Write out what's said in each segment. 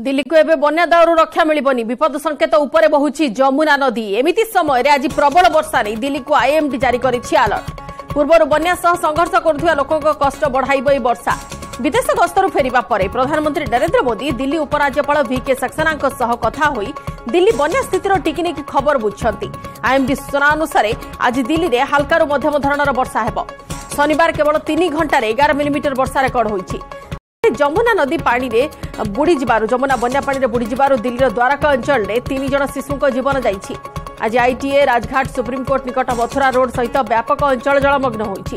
दिल्ली को एवं बन्या दावरु रक्षा मिलबनी विपद संकेत उपरे बहुची यमुना नदी एमिति समय आज प्रबल वर्षा नहीं दिल्ली को आईएमडी जारी करिछि अलर्ट। पूर्वर बन्या सह संघर्ष करुवा लोक कष्ट बढ़ाइब ए वर्षा। विदेश गस्तर फेरिबा परे प्रधानमंत्री नरेंद्र मोदी दिल्ली उपराज्यपाल वी के सक्सेना कथा होई दिल्ली बन्या स्थितिर टिकिनिकी खबर बुझछंती। आईएमडी सूचना अनुसार आज दिल्ली में हल्कारु मध्यम धरणर वर्षा हेबो। शनिवार केवल 3 घंटार 11 मिलीमीटर वर्षा रेकर्ड होईछि। यमुना नदी पानी रे बुड़ी जिबारु यमुना बन्या पानी रे बुड़ी जिबारु दिल्लीर द्वारका अंचल रे 3 जण शिशुंक जीवन जाइछि। आज आईटीए राजघाट सुप्रीमकोर्ट निकट मथुरा रोड सहित व्यापक अंचल जलमग्न होइछि।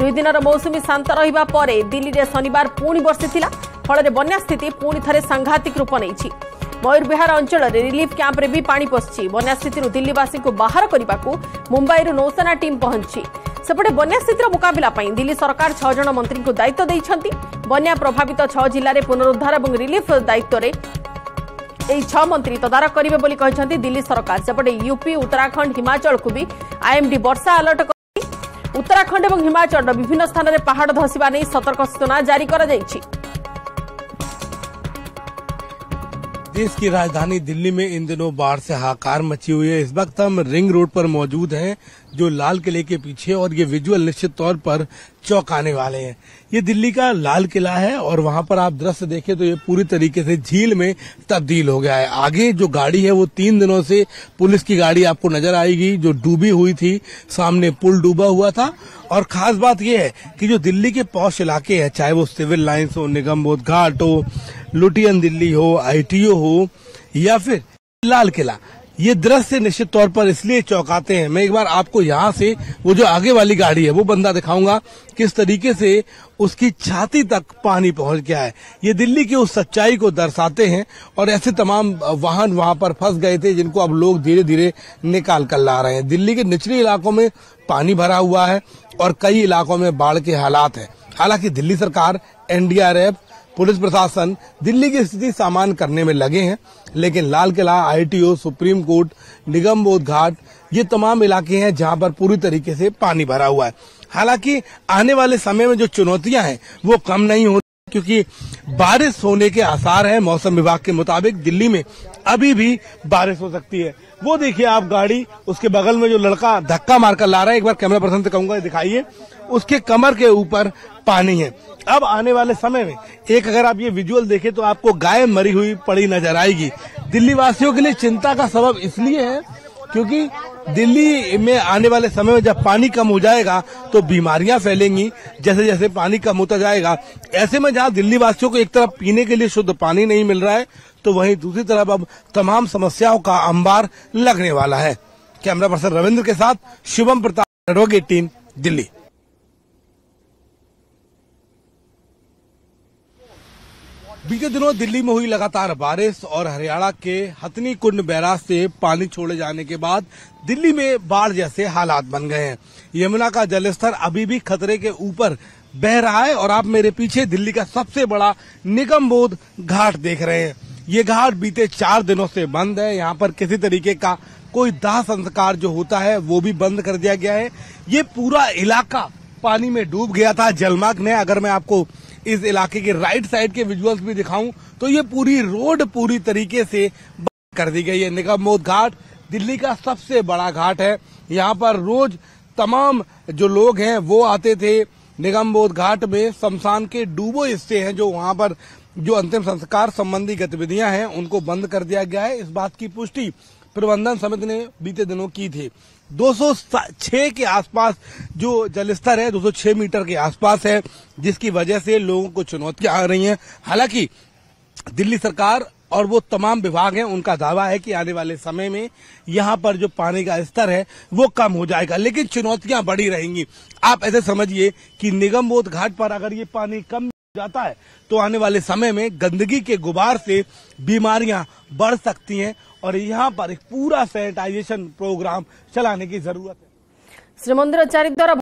2 दिनर मौसुमी शांत रहिबा परे दिल्ली रे शनिवार पुणी बरसिथिला। फल रे बन्या स्थिति पुणी थरे सांघातिक रूप नेछि। मयूर विहार अंचल रे रिलीफ कैंप रे भी पानी पसछि। बन्या स्थिति दिल्लीवासी को बाहर करिबाकू मुंबई रो नौसेना टीम पहुंचछि। सेपटे बन्या स्थितिर मुकाबला पई दिल्ली सरकार 6 जण मंत्री को दायित्व दैछंती। बन्या प्रभावित 6 जिले में पुनरुद्धार और रिलीफ दायित्व में 6 मंत्री तदारख करेंगे दिल्ली सरकार। सेपटे यूपी उत्तराखंड हिमाचल को भी आईएमडी वर्षा अलर्ट कर। उत्तराखंड और हिमाचल विभिन्न स्थान में पहाड़ धसवा नहीं सतर्क सूचना जारी कर। देश की राजधानी दिल्ली में इन दिनों बाढ़ से हाहाकार मची हुई है। इस वक्त हम रिंग रोड पर मौजूद हैं जो लाल किले के पीछे, और ये विजुअल निश्चित तौर पर चौंकाने वाले हैं। ये दिल्ली का लाल किला है और वहाँ पर आप दृश्य देखें तो ये पूरी तरीके से झील में तब्दील हो गया है। आगे जो गाड़ी है वो 3 दिनों से पुलिस की गाड़ी आपको नजर आएगी जो डूबी हुई थी। सामने पुल डूबा हुआ था। और खास बात ये है कि जो दिल्ली के पौष इलाके हैं, चाहे वो सिविल लाइन्स हो, निगमबोध घाट हो, लुटियन दिल्ली हो, ITO हो या फिर लाल किला, ये दृश्य निश्चित तौर पर इसलिए चौंकाते हैं। मैं एक बार आपको यहाँ से वो जो आगे वाली गाड़ी है वो बंदा दिखाऊंगा किस तरीके से उसकी छाती तक पानी पहुंच गया है। ये दिल्ली की उस सच्चाई को दर्शाते हैं। और ऐसे तमाम वाहन वहां पर फंस गए थे जिनको अब लोग धीरे धीरे निकाल कर ला रहे हैं। दिल्ली के निचले इलाकों में पानी भरा हुआ है और कई इलाकों में बाढ़ के हालात है। हालांकि दिल्ली सरकार, NDRF, पुलिस प्रशासन दिल्ली की स्थिति सामान्य करने में लगे हैं, लेकिन Lal Qila, ITO, supreme court, Nigambodh Ghat, ये तमाम इलाके हैं जहां पर पूरी तरीके से पानी भरा हुआ है। हालांकि आने वाले समय में जो चुनौतियां हैं वो कम नहीं होती, क्योंकि बारिश होने के आसार हैं। मौसम विभाग के मुताबिक दिल्ली में अभी भी बारिश हो सकती है। वो देखिए आप गाड़ी, उसके बगल में जो लड़का धक्का मारकर ला रहा है, एक बार कैमरा पर्सन से कहूंगा दिखाइए, उसके कमर के ऊपर पानी है। अब आने वाले समय में एक अगर आप ये विजुअल देखें तो आपको गाय मरी हुई पड़ी नजर आएगी। दिल्ली वासियों के लिए चिंता का सबब इसलिए है क्योंकि दिल्ली में आने वाले समय में जब पानी कम हो जाएगा तो बीमारियां फैलेंगी। जैसे जैसे पानी कम होता जाएगा, ऐसे में जहां दिल्ली वासियों को एक तरफ पीने के लिए शुद्ध पानी नहीं मिल रहा है, तो वहीं दूसरी तरफ अब तमाम समस्याओं का अंबार लगने वाला है। कैमरा पर्सन रविंद्र के साथ शिवम प्रताप, एडवोकेट टीम, दिल्ली। बीते दिनों दिल्ली में हुई लगातार बारिश और हरियाणा के हथनी कुंड बैराज से पानी छोड़े जाने के बाद दिल्ली में बाढ़ जैसे हालात बन गए हैं। यमुना का जलस्तर अभी भी खतरे के ऊपर बह रहा है और आप मेरे पीछे दिल्ली का सबसे बड़ा निगमबोध घाट देख रहे हैं। ये घाट बीते 4 दिनों से बंद है। यहाँ पर किसी तरीके का कोई दाह संस्कार जो होता है वो भी बंद कर दिया गया है। ये पूरा इलाका पानी में डूब गया था, जलमग्न है। अगर मैं आपको इस इलाके के राइट साइड के विजुअल्स भी दिखाऊं तो ये पूरी रोड पूरी तरीके से बंद कर दी गई है। निगमबोध घाट दिल्ली का सबसे बड़ा घाट है। यहाँ पर रोज तमाम जो लोग हैं वो आते थे। निगमबोध घाट में शमशान के डूबो हिस्से हैं जो वहाँ पर जो अंतिम संस्कार संबंधी गतिविधियां हैं उनको बंद कर दिया गया है। इस बात की पुष्टि प्रबंधन समिति ने बीते दिनों की थी। 206 के आसपास जो जलस्तर है, 206 मीटर के आसपास है, जिसकी वजह से लोगों को चुनौतियां आ रही हैं। हालांकि दिल्ली सरकार और वो तमाम विभाग हैं, उनका दावा है कि आने वाले समय में यहाँ पर जो पानी का स्तर है वो कम हो जाएगा, लेकिन चुनौतियां बढ़ी रहेंगी। आप ऐसे समझिए कि निगमबोध घाट पर अगर ये पानी कम जाता है तो आने वाले समय में गंदगी के गुबार से बीमारियां बढ़ सकती हैं और यहां पर एक पूरा सैनिटाइजेशन प्रोग्राम चलाने की जरूरत है। श्रीमंदिर चारिद्वार